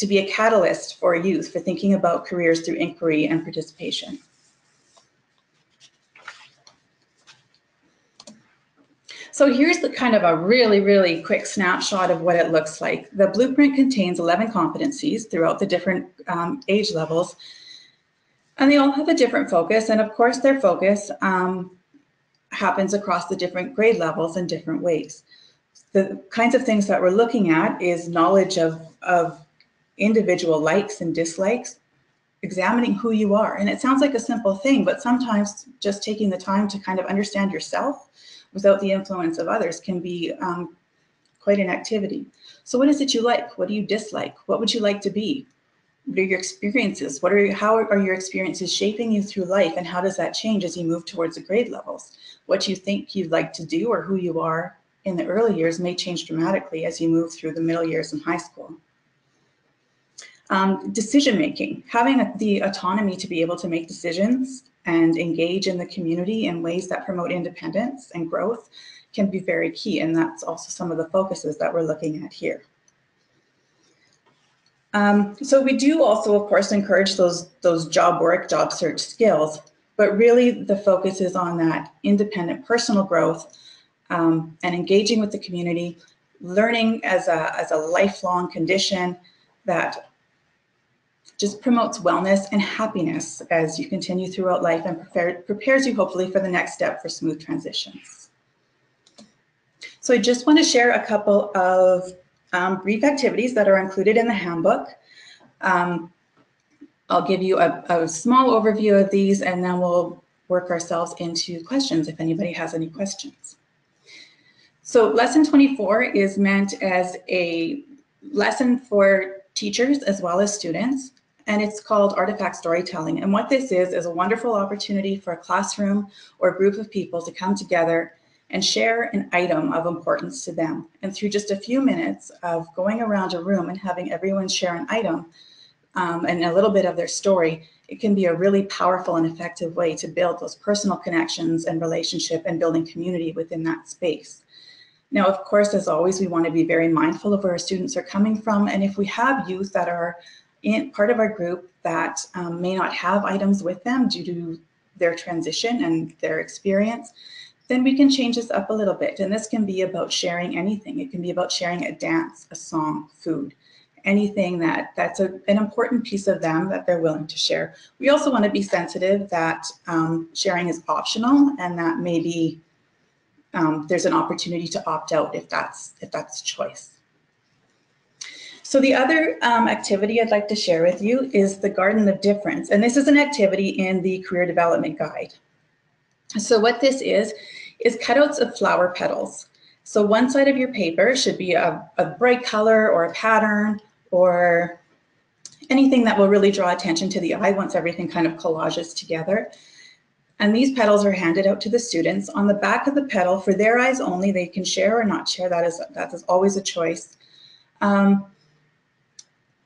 to be a catalyst for youth for thinking about careers through inquiry and participation. So here's the kind of a really, really quick snapshot of what it looks like. The blueprint contains eleven competencies throughout the different um, age levels, and they all have a different focus. And of course, their focus um, happens across the different grade levels in different ways. The kinds of things that we're looking at is knowledge of, of individual likes and dislikes, examining who you are. And it sounds like a simple thing, but sometimes just taking the time to kind of understand yourself without the influence of others can be um, quite an activity. So what is it you like? What do you dislike? What would you like to be? What are your experiences? What are, how are your experiences shaping you through life, and how does that change as you move towards the grade levels? What you think you'd like to do or who you are in the early years may change dramatically as you move through the middle years and high school. Um, decision-making, having the autonomy to be able to make decisions and engage in the community in ways that promote independence and growth can be very key. And that's also some of the focuses that we're looking at here. Um, so we do also, of course, encourage those, those job work, job search skills, but really the focus is on that independent personal growth um, and engaging with the community, learning as a, as a lifelong condition that just promotes wellness and happiness as you continue throughout life and prepare, prepares you hopefully for the next step for smooth transitions. So I just want to share a couple of Um, brief activities that are included in the handbook. Um, I'll give you a, a small overview of these and then we'll work ourselves into questions if anybody has any questions. So lesson twenty-four is meant as a lesson for teachers as well as students, and it's called Artifact Storytelling. And what this is is a wonderful opportunity for a classroom or a group of people to come together and share an item of importance to them. And through just a few minutes of going around a room and having everyone share an item um, and a little bit of their story, it can be a really powerful and effective way to build those personal connections and relationship and building community within that space. Now, of course, as always, we want to be very mindful of where our students are coming from. And if we have youth that are in part of our group that um, may not have items with them due to their transition and their experience, then we can change this up a little bit. And this can be about sharing anything. It can be about sharing a dance, a song, food, anything that, that's a, an important piece of them that they're willing to share. We also want to be sensitive that um, sharing is optional and that maybe um, there's an opportunity to opt out if that's, if that's a choice. So the other um, activity I'd like to share with you is the Garden of Difference. And this is an activity in the Career Development Guide. So what this is, is cutouts of flower petals. So one side of your paper should be a, a bright color or a pattern or anything that will really draw attention to the eye once everything kind of collages together. And these petals are handed out to the students. On the back of the petal, for their eyes only, they can share or not share. That is, that is always a choice. Um,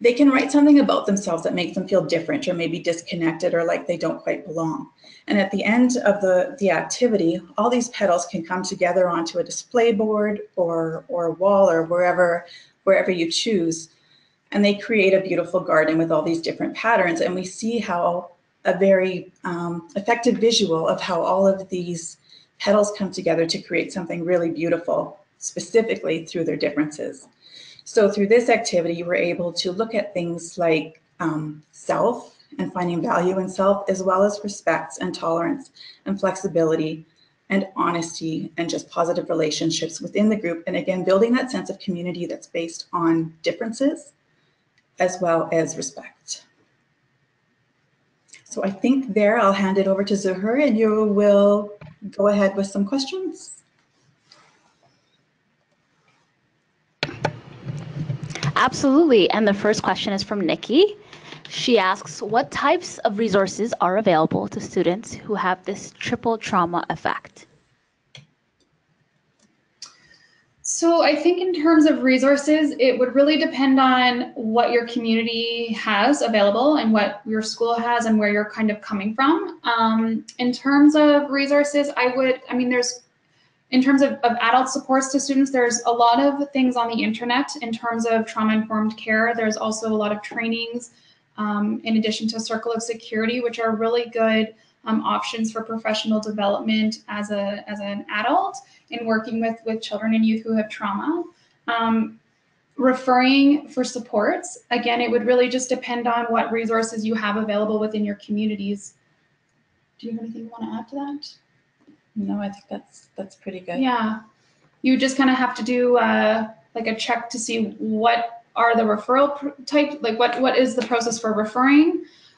they can write something about themselves that makes them feel different or maybe disconnected or like they don't quite belong. And at the end of the, the activity, all these petals can come together onto a display board or, or a wall or wherever, wherever you choose. And they create a beautiful garden with all these different patterns. And we see how a very um, effective visual of how all of these petals come together to create something really beautiful, specifically through their differences. So through this activity, we're able to look at things like um, self and finding value in self, as well as respect and tolerance and flexibility and honesty and just positive relationships within the group. And again, building that sense of community that's based on differences as well as respect. So I think there, I'll hand it over to Zuhur and you will go ahead with some questions. Absolutely. And the first question is from Nikki. She asks, what types of resources are available to students who have this triple trauma effect? So I think in terms of resources, it would really depend on what your community has available and what your school has and where you're kind of coming from. Um, in terms of resources, I would, I mean, there's In terms of, of adult supports to students, there's a lot of things on the internet in terms of trauma-informed care. There's also a lot of trainings um, in addition to Circle of Security, which are really good um, options for professional development as, a, as an adult in working with, with children and youth who have trauma. Um, referring for supports, again, it would really just depend on what resources you have available within your communities. Do you have anything you want to add to that? No, I think that's that's pretty good. Yeah, you just kind of have to do uh, like a check to see what are the referral type, like what what is the process for referring?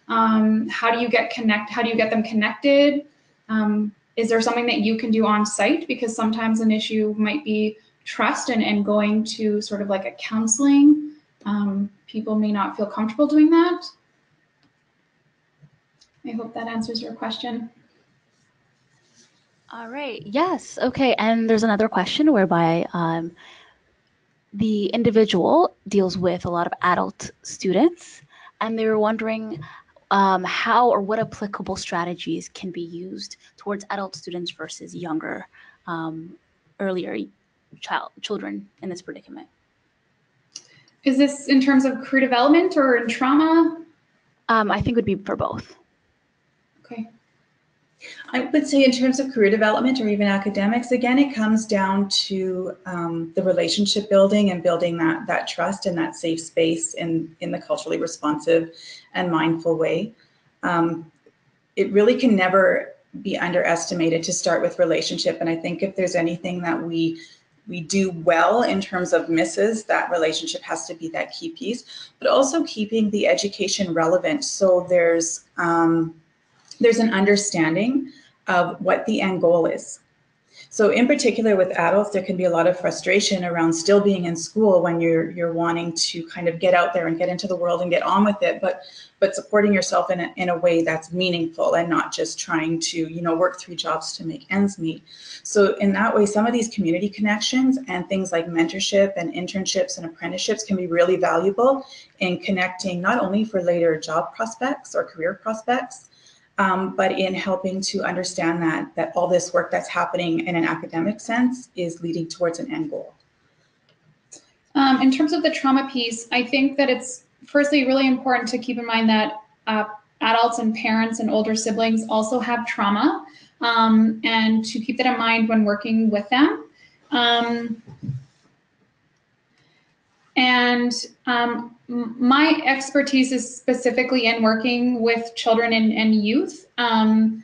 Um, how do you get connect? How do you get them connected? Um, is there something that you can do on site? Because sometimes an issue might be trust and and going to sort of like a counseling. Um, people may not feel comfortable doing that. I hope that answers your question. All right. Yes. Okay. And there's another question whereby um, the individual deals with a lot of adult students, and they were wondering um, how or what applicable strategies can be used towards adult students versus younger, um, earlier child children in this predicament. Is this in terms of career development or in trauma? Um, I think it would be for both. Okay. I would say in terms of career development or even academics, again, it comes down to um, the relationship building and building that, that trust and that safe space in, in the culturally responsive and mindful way. Um, it really can never be underestimated to start with relationship. And I think if there's anything that we we do well in terms of misses, that relationship has to be that key piece, but also keeping the education relevant. So there's, um, there's an understanding of what the end goal is. So in particular with adults, there can be a lot of frustration around still being in school when you're, you're wanting to kind of get out there and get into the world and get on with it, but, but supporting yourself in a, in a way that's meaningful and not just trying to, you know, work three jobs to make ends meet. So in that way, some of these community connections and things like mentorship and internships and apprenticeships can be really valuable in connecting not only for later job prospects or career prospects, Um, but in helping to understand that, that all this work that's happening in an academic sense is leading towards an end goal. Um, in terms of the trauma piece, I think that it's firstly really important to keep in mind that uh, adults and parents and older siblings also have trauma, um, and to keep that in mind when working with them. Um, and um, my expertise is specifically in working with children and, and youth, um,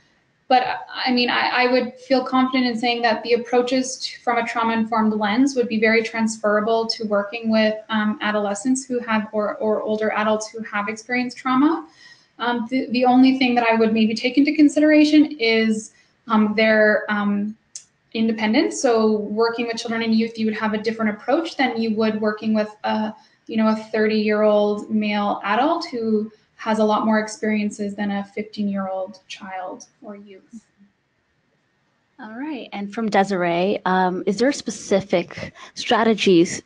but I mean, I, I would feel confident in saying that the approaches to, from a trauma-informed lens would be very transferable to working with um, adolescents who have, or, or older adults who have experienced trauma. Um, the, the only thing that I would maybe take into consideration is um, their um, independence. So working with children and youth, you would have a different approach than you would working with a you know, a thirty year old male adult who has a lot more experiences than a fifteen year old child or youth. All right, and from Desiree, um, is there specific strategies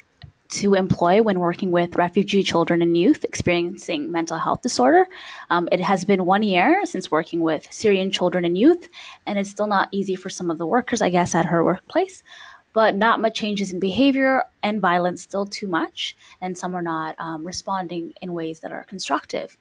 to employ when working with refugee children and youth experiencing mental health disorder? Um, it has been one year since working with Syrian children and youth, and it's still not easy for some of the workers, I guess, at her workplace. But not much changes in behavior and violence, still too much. And some are not um, responding in ways that are constructive.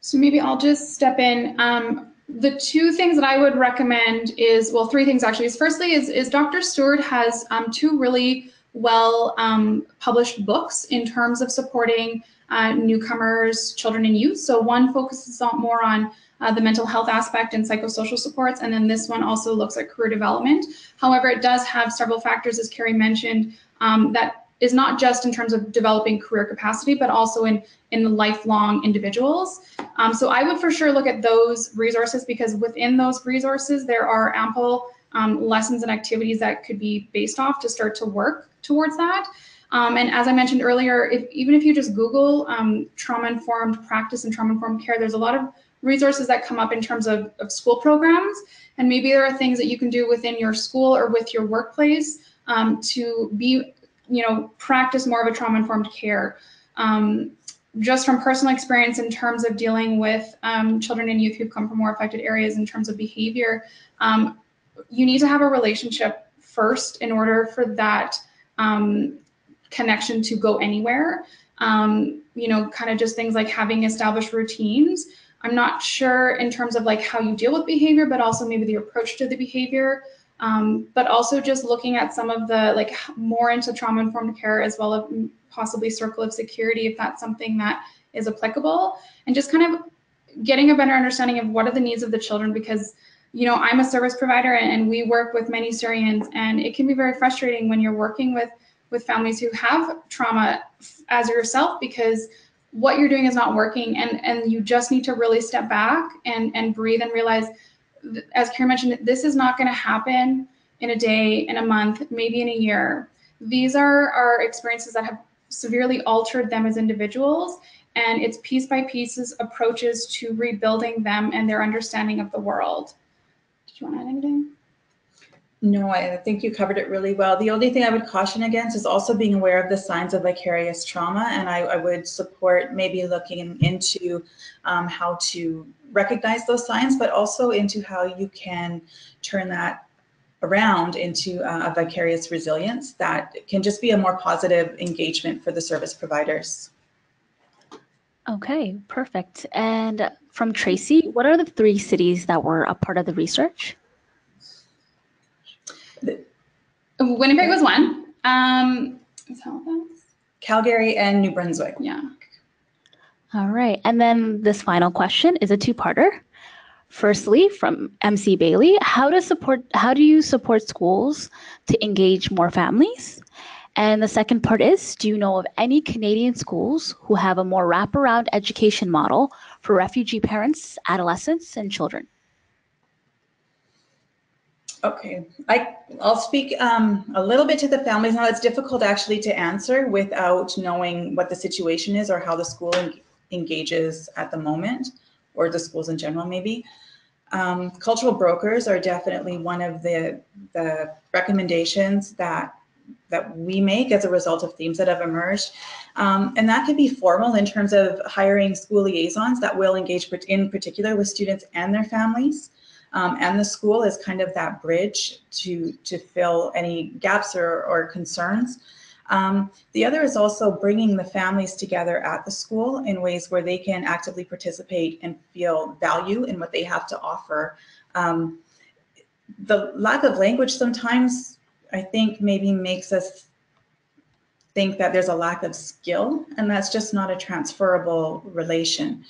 So maybe I'll just step in. Um, the two things that I would recommend is, well, three things actually. Is firstly is, is Doctor Stewart has um, two really well um, published books in terms of supporting uh, newcomers, children and youth. So one focuses on more on Uh, the mental health aspect and psychosocial supports, and then this one also looks at career development. However, it does have several factors, as Kari mentioned, um, that is not just in terms of developing career capacity, but also in, in the lifelong individuals. Um, so I would for sure look at those resources, because within those resources, there are ample um, lessons and activities that could be based off to start to work towards that. Um, and as I mentioned earlier, if, even if you just Google um, trauma-informed practice and trauma-informed care, there's a lot of resources that come up in terms of, of school programs, and maybe there are things that you can do within your school or with your workplace um, to be, you know, practice more of a trauma-informed care. Um, just from personal experience in terms of dealing with um, children and youth who've come from more affected areas in terms of behavior, um, you need to have a relationship first in order for that um, connection to go anywhere. Um, you know, kind of just things like having established routines. I'm not sure in terms of like how you deal with behavior, but also maybe the approach to the behavior, um, but also just looking at some of the like more into trauma-informed care, as well as possibly Circle of Security, if that's something that is applicable, and just kind of getting a better understanding of what are the needs of the children, because, you know, I'm a service provider and we work with many Syrians, and it can be very frustrating when you're working with, with families who have trauma as yourself, because what you're doing is not working, and, and you just need to really step back and, and breathe and realize, as Kari mentioned, this is not going to happen in a day, in a month, maybe in a year. These are our experiences that have severely altered them as individuals, and it's piece by pieces approaches to rebuilding them and their understanding of the world. Did you want to add anything? No, I think you covered it really well. The only thing I would caution against is also being aware of the signs of vicarious trauma, and I, I would support maybe looking into um, how to recognize those signs, but also into how you can turn that around into uh, a vicarious resilience that can just be a more positive engagement for the service providers. Okay, perfect. And from Tracy, what are the three cities that were a part of the research? The, Winnipeg was one. Um, is Halifax? Calgary and New Brunswick. Yeah. All right. And then this final question is a two-parter. Firstly, from M C Bailey, how does support? How do you support schools to engage more families? And the second part is, do you know of any Canadian schools who have a more wraparound education model for refugee parents, adolescents, and children? Okay, I, I'll speak um, a little bit to the families. Now, it's difficult actually to answer without knowing what the situation is or how the school en engages at the moment, or the schools in general maybe. Um, cultural brokers are definitely one of the, the recommendations that that we make as a result of themes that have emerged. Um, and that can be formal in terms of hiring school liaisons that will engage in particular with students and their families. Um, and the school is kind of that bridge to, to fill any gaps or, or concerns. Um, the other is also bringing the families together at the school in ways where they can actively participate and feel value in what they have to offer. Um, the lack of language sometimes, I think, maybe makes us think that there's a lack of skill, and that's just not a transferable relation.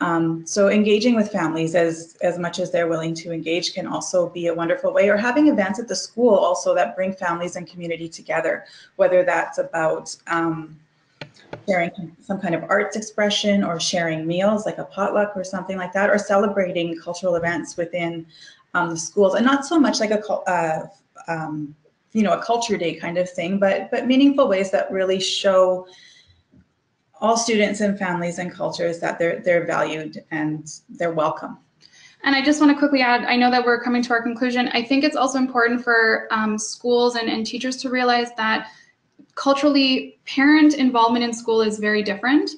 Um, so engaging with families as, as much as they're willing to engage can also be a wonderful way, or having events at the school also that bring families and community together, whether that's about um, sharing some kind of arts expression or sharing meals like a potluck or something like that, or celebrating cultural events within um, the schools, and not so much like a uh, um, you know, a culture day kind of thing, but but meaningful ways that really show all students and families and cultures that they're, they're valued and they're welcome. And I just want to quickly add, I know that we're coming to our conclusion. I think it's also important for um, schools and, and teachers to realize that culturally, parent involvement in school is very different.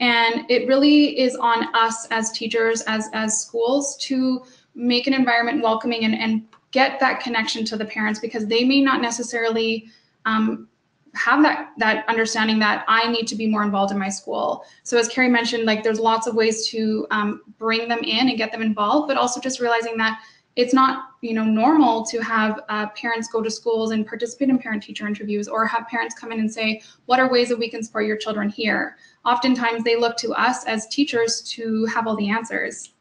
And it really is on us as teachers, as, as schools, to make an environment welcoming and, and get that connection to the parents, because they may not necessarily um, have that, that understanding that I need to be more involved in my school. So as Kari mentioned, like there's lots of ways to um, bring them in and get them involved, but also just realizing that it's not, you know, normal to have uh, parents go to schools and participate in parent-teacher interviews, or have parents come in and say, what are ways that we can support your children here? Oftentimes they look to us as teachers to have all the answers.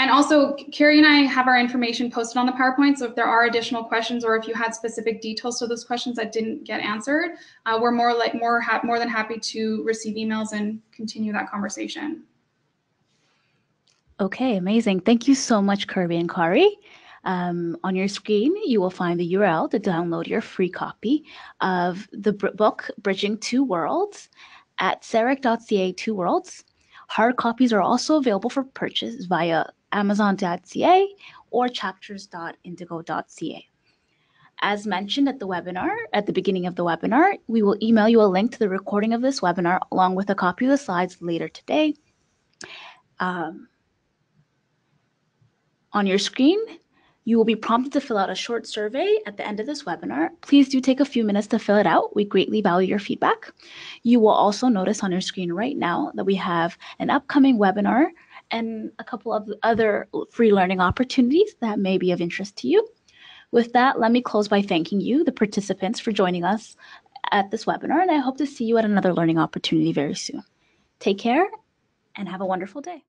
And also, Kari and I have our information posted on the PowerPoint, so if there are additional questions, or if you had specific details to those questions that didn't get answered, uh, we're more like more ha more than happy to receive emails and continue that conversation. Okay, amazing. Thank you so much, Kirby and Kari. Um, on your screen, you will find the U R L to download your free copy of the book Bridging Two Worlds at C E R I C dot C A Two Worlds. Hard copies are also available for purchase via Amazon dot C A or chapters dot indigo dot C A. As mentioned at the webinar, at the beginning of the webinar, we will email you a link to the recording of this webinar along with a copy of the slides later today. Um, on your screen, you will be prompted to fill out a short survey at the end of this webinar. Please do take a few minutes to fill it out. We greatly value your feedback. You will also notice on your screen right now that we have an upcoming webinar and a couple of other free learning opportunities that may be of interest to you. With that, let me close by thanking you, the participants, for joining us at this webinar, and I hope to see you at another learning opportunity very soon. Take care and have a wonderful day.